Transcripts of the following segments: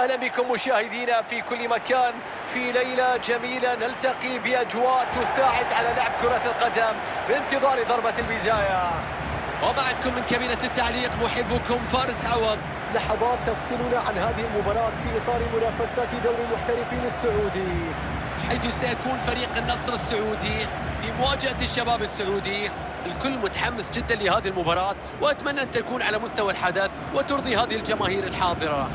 أهلا بكم مشاهدينا في كل مكان في ليلة جميلة نلتقي بأجواء تساعد على لعب كرة القدم بانتظار ضربة البداية. ومعكم من كابينة التعليق محبكم فارس عوض. لحظات تفصلنا عن هذه المباراة في إطار منافسات دوري المحترفين السعودي، حيث سيكون فريق النصر السعودي لمواجهة الشباب السعودي. الكل متحمس جدا لهذه المباراة وأتمنى أن تكون على مستوى الحدث وترضي هذه الجماهير الحاضرة.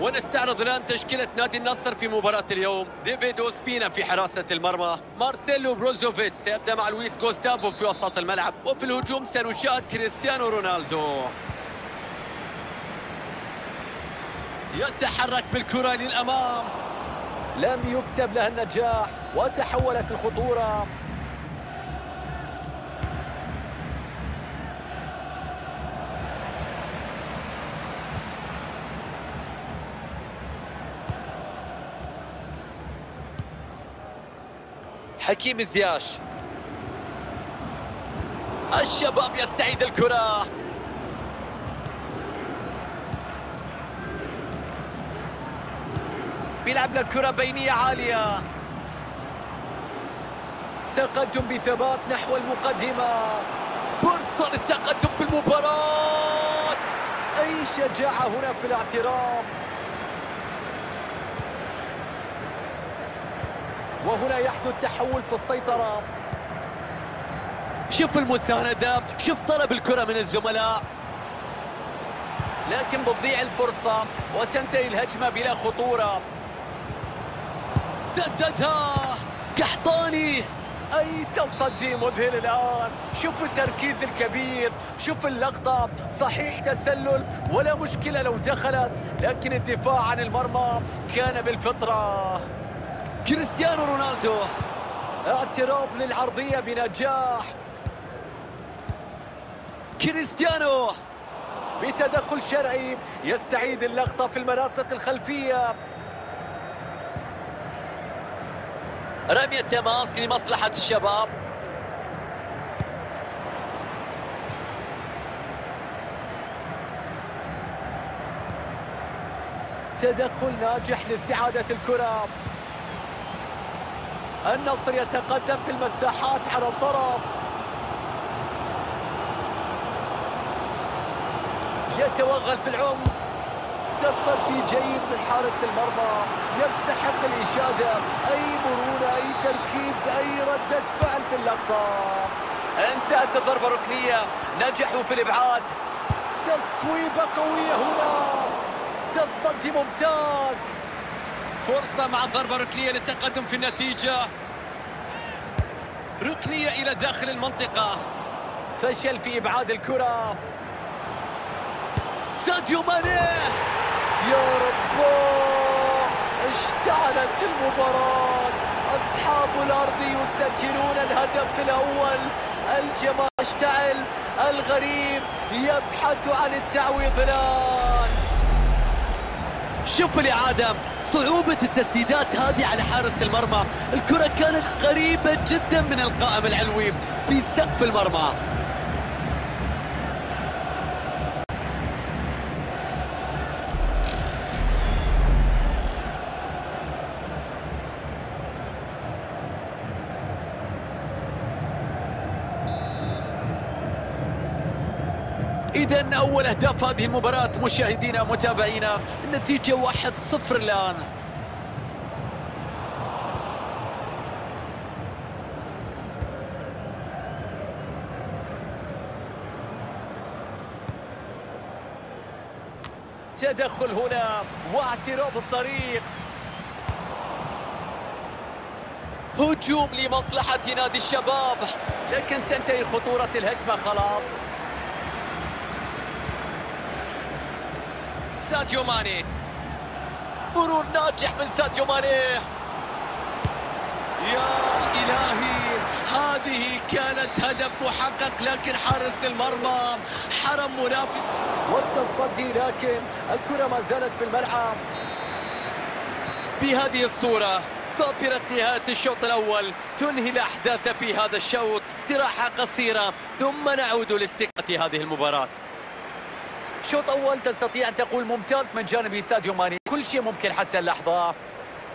ونستعرض الآن تشكيلة نادي النصر في مباراة اليوم. ديفيد أوسبينا في حراسة المرمى، مارسيلو بروزوفيتش سيبدأ مع لويس غوستافو في وسط الملعب، وفي الهجوم سنشاهد كريستيانو رونالدو يتحرك بالكرة للأمام، لم يكتب لها النجاح وتحولت الخطورة. حكيم زياش، الشباب يستعيد الكرة، بيلعب للكرة بينية عالية، تقدم بثبات نحو المقدمة، فرصة للتقدم في المباراة. أي شجاعة هنا في الاعتراف، وهنا يحدث تحول في السيطرة. شوف المساندة، شوف طلب الكرة من الزملاء، لكن بتضيع الفرصة وتنتهي الهجمة بلا خطورة. سددها قحطاني، أي تصدي مذهل الآن. شوف التركيز الكبير، شوف اللقطة، صحيح تسلل ولا مشكلة لو دخلت، لكن الدفاع عن المرمى كان بالفطرة. كريستيانو رونالدو، اعتراض للعرضية بنجاح. كريستيانو بتدخل شرعي يستعيد اللقطة في المناطق الخلفية. رمية تماس لمصلحة الشباب. تدخل ناجح لاستعادة الكرة. النصر يتقدم في المساحات على الطرف، يتوغل في العمق، تصدي جيد من حارس المرمى، يستحق الإشادة. أي مرونة، أي تركيز، أي ردة فعل في اللقطة. انتهت الضربة ركنية، نجحوا في الإبعاد. تصويبة قوية هنا، تصدي ممتاز، فرصة مع ضربة ركنية للتقدم في النتيجة. ركنية إلى داخل المنطقة، فشل في إبعاد الكرة. ساديو ماني، يا رب، اشتعلت المباراة، أصحاب الأرض يسجلون الهدف الأول. الجماهير تشتعل، الغريب يبحث عن التعويض الآن. شوف الإعادة، صعوبة التسديدات هذه على حارس المرمى. الكرة كانت قريبة جدا من القائم العلوي في سقف المرمى. إذن أول أهداف هذه المباراة مشاهدينا متابعينا، النتيجة 1-0 الآن. تدخل هنا واعتراض الطريق. هجوم لمصلحة نادي الشباب، لكن تنتهي خطورة الهجمة خلاص. ساديو ماني، مرور ناجح من ساديو ماني. يا إلهي، هذه كانت هدف محقق، لكن حارس المرمى حرم منافس والتصدي، لكن الكرة ما زالت في الملعب. بهذه الصورة سطرت نهاية الشوط الأول تنهي الأحداث في هذا الشوط. استراحة قصيرة ثم نعود لاستكمال هذه المباراة. شوط أول تستطيع أن تقول ممتاز من جانب ساديو ماني، كل شيء ممكن حتى اللحظة.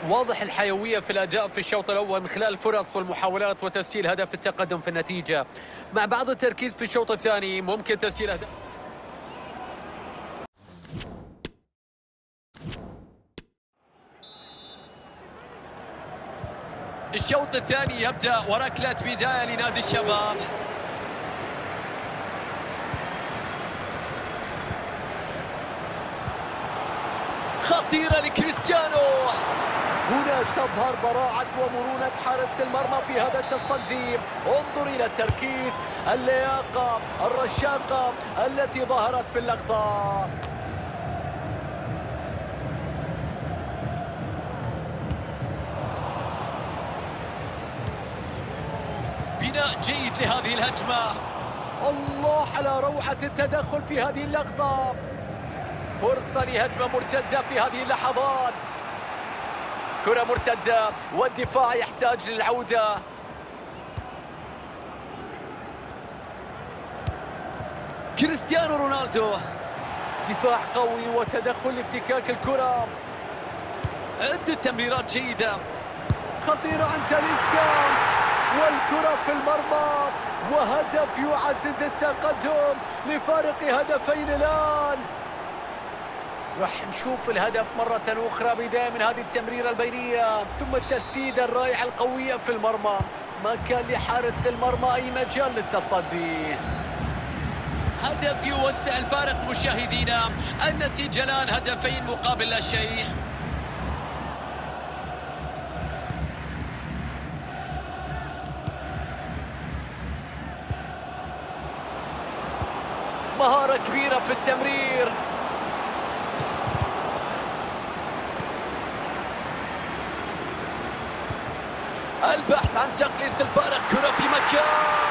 واضح الحيوية في الأداء في الشوط الأول من خلال الفرص والمحاولات وتسجيل هدف التقدم في النتيجة. مع بعض التركيز في الشوط الثاني ممكن تسجيل هدف. الشوط الثاني يبدأ وركلة بداية لنادي الشباب. خطيرة لكريستيانو، هنا تظهر براعة ومرونة حارس المرمى في هذا التصدي. انظر إلى التركيز، اللياقة، الرشاقة التي ظهرت في اللقطة. بناء جيد لهذه الهجمة. الله على روعة التدخل في هذه اللقطة. فرصة لهجمة مرتدة في هذه اللحظات. كرة مرتدة والدفاع يحتاج للعودة. كريستيانو رونالدو، دفاع قوي وتدخل لافتكاك الكرة. عدة تمريرات جيدة. خطيرة عن تاليسكا والكرة في المرمى، وهدف يعزز التقدم لفارق هدفين الآن. راح نشوف الهدف مرة أخرى، بداية من هذه التمريرة البينية ثم التسديدة الرائعة القوية في المرمى. ما كان لحارس المرمى أي مجال للتصدي. هدف يوسع الفارق مشاهدينا، النتيجة الآن هدفين مقابل لا شيء. مهارة كبيرة في التمرير. البحث عن تقليص الفارق. كرة في مكان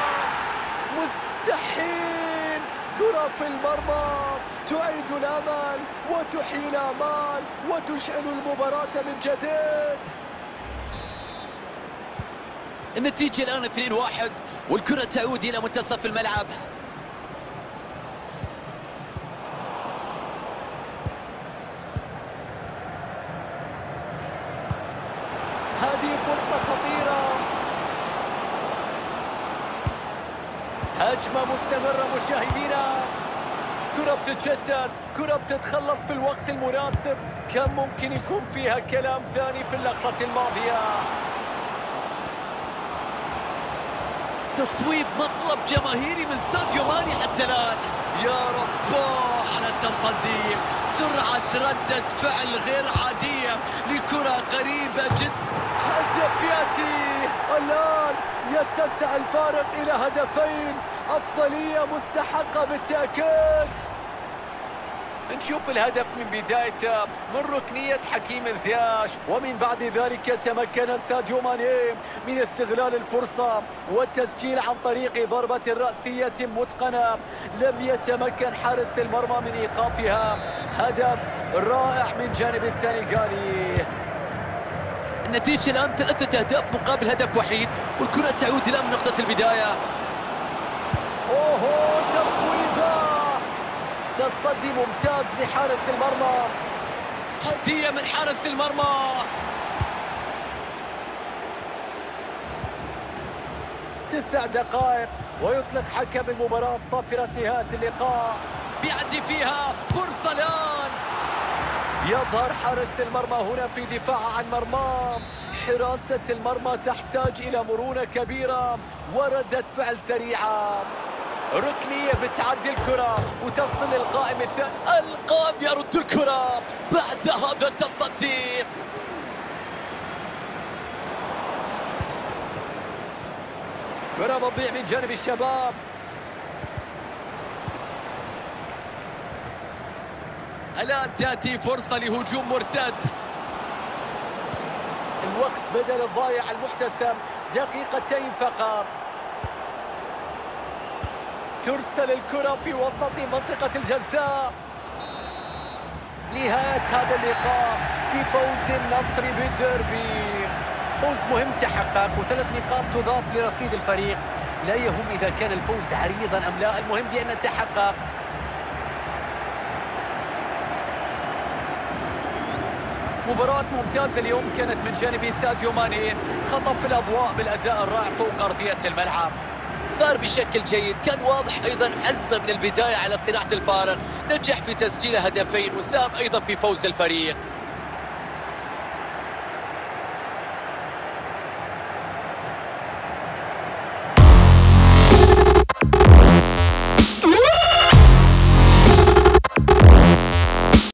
مستحيل. كرة في المرمى تعيد الأمل وتحيي الآمال وتشعل المباراة من جديد. النتيجة الآن 2-1 والكرة تعود إلى منتصف الملعب. هذه فرصة خطيرة. هجمة مستمرة مشاهدينا. كرة بتتجدد، كرة بتتخلص في الوقت المناسب. كان ممكن يكون فيها كلام ثاني في اللقطة الماضية. تصويب مطلب جماهيري من ساديو ماني حتى الآن. يا رباه على التصدي، سرعة ردة فعل غير عادية لكرة قريبة جدا. هدف يأتي الآن، يتسع الفارق إلى هدفين، أفضلية مستحقة بالتأكيد. نشوف الهدف من بدايته من ركنية حكيم زياش، ومن بعد ذلك تمكن ساديو ماني من استغلال الفرصة والتسجيل عن طريق ضربة رأسية متقنة لم يتمكن حارس المرمى من إيقافها. هدف رائع من جانب السنغالي. النتيجة الآن 3 أهداف مقابل هدف وحيد، والكرة تعود إلى نقطة البداية. أوهو، تصويبة، تصدي ممتاز لحارس المرمى. هدية من حارس المرمى. 9 دقائق ويطلق حكم المباراة صافرة نهاية اللقاء. بيعدي فيها فرصة الآن. يظهر حارس المرمى هنا في دفاع عن مرماه. حراسة المرمى تحتاج إلى مرونة كبيرة وردة فعل سريعة. ركنية بتعدي الكرة وتصل للقائم الثاني. القائم يرد الكرة بعد هذا التصدي. كرة بتضيع من جانب الشباب. الآن تأتي فرصة لهجوم مرتد. الوقت بدل الضائع المحتسب دقيقتين فقط. ترسل الكرة في وسط منطقة الجزاء. نهاية هذا اللقاء بفوز النصر بالديربي. فوز مهم تحقق وثلاث نقاط تضاف لرصيد الفريق. لا يهم إذا كان الفوز عريضا أم لا، المهم بأن تحقق. مباراة ممتازة اليوم كانت من جانب ساديو ماني، خطف في الأضواء بالأداء الرائع فوق أرضية الملعب. دار بشكل جيد، كان واضح أيضا عزمه من البداية على صناعة الفارق، نجح في تسجيل هدفين وساهم أيضا في فوز الفريق.